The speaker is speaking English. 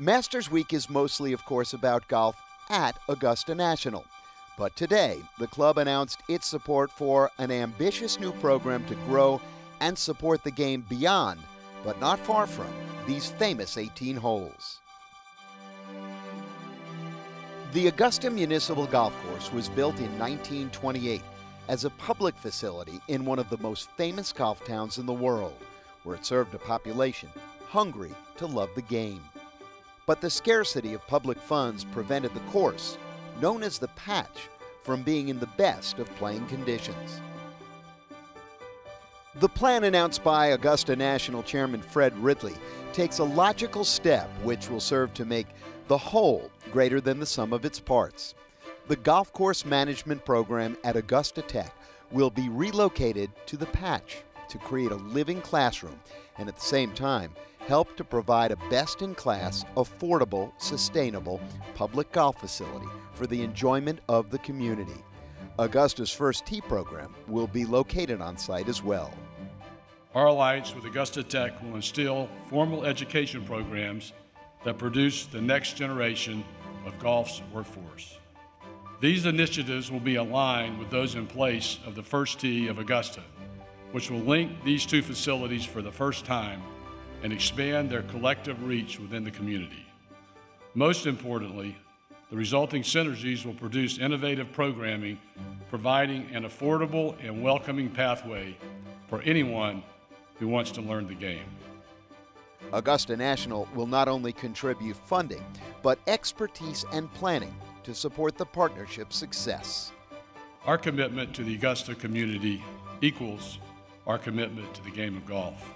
Masters Week is mostly, of course, about golf at Augusta National. But today, the club announced its support for an ambitious new program to grow and support the game beyond, but not far from, these famous 18 holes. The Augusta Municipal Golf Course was built in 1928 as a public facility in one of the most famous golf towns in the world, where it served a population hungry to love the game. But the scarcity of public funds prevented the course, known as the Patch, from being in the best of playing conditions. The plan announced by Augusta National Chairman Fred Ridley takes a logical step which will serve to make the whole greater than the sum of its parts. The golf course management program at Augusta Tech will be relocated to the Patch to create a living classroom and at the same time help to provide a best-in-class, affordable, sustainable public golf facility for the enjoyment of the community. Augusta's First Tee program will be located on site as well. Our alliance with Augusta Tech will instill formal education programs that produce the next generation of golf's workforce. These initiatives will be aligned with those in place of the First Tee of Augusta, which will link these two facilities for the first time and expand their collective reach within the community. Most importantly, the resulting synergies will produce innovative programming, providing an affordable and welcoming pathway for anyone who wants to learn the game. Augusta National will not only contribute funding, but expertise and planning to support the partnership's success. Our commitment to the Augusta community equals our commitment to the game of golf.